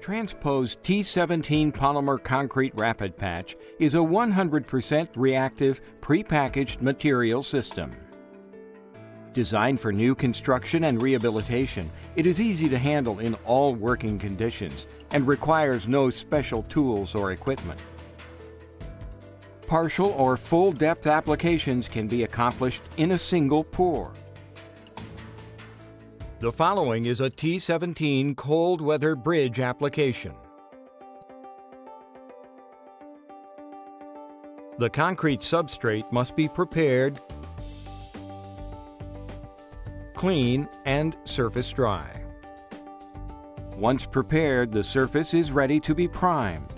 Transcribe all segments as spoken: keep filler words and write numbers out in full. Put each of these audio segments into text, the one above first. Transpo's T seventeen polymer concrete rapid patch is a one hundred percent reactive prepackaged material system. Designed for new construction and rehabilitation, it is easy to handle in all working conditions and requires no special tools or equipment. Partial or full-depth applications can be accomplished in a single pour. The following is a T seventeen cold-weather bridge application. The concrete substrate must be prepared, clean and surface dry. Once prepared, the surface is ready to be primed.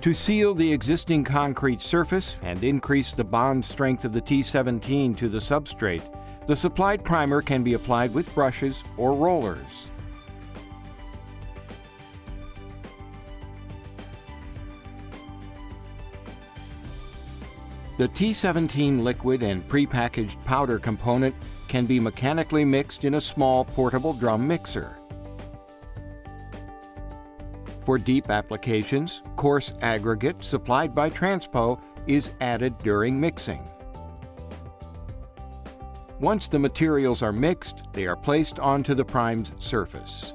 To seal the existing concrete surface and increase the bond strength of the T seventeen to the substrate, the supplied primer can be applied with brushes or rollers. The T seventeen liquid and prepackaged powder component can be mechanically mixed in a small portable drum mixer. For deep applications, coarse aggregate supplied by Transpo is added during mixing. Once the materials are mixed, they are placed onto the primed surface.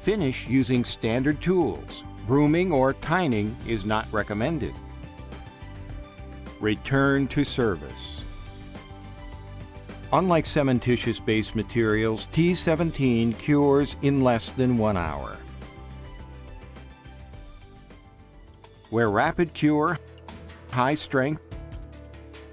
Finish using standard tools. Brooming or tining is not recommended. Return to service. Unlike cementitious-based materials, T seventeen cures in less than one hour. Where rapid cure, high strength,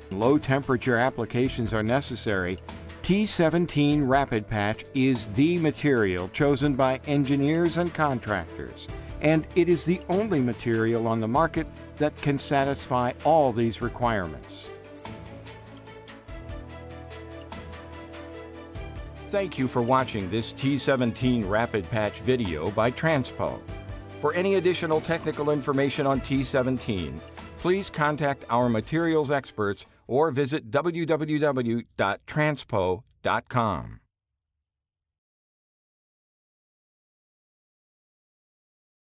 low temperature applications are necessary, T seventeen Rapid Patch is the material chosen by engineers and contractors, and it is the only material on the market that can satisfy all these requirements. Thank you for watching this T seventeen Rapid Patch video by Transpo. For any additional technical information on T seventeen, please contact our materials experts or visit w w w dot transpo dot com.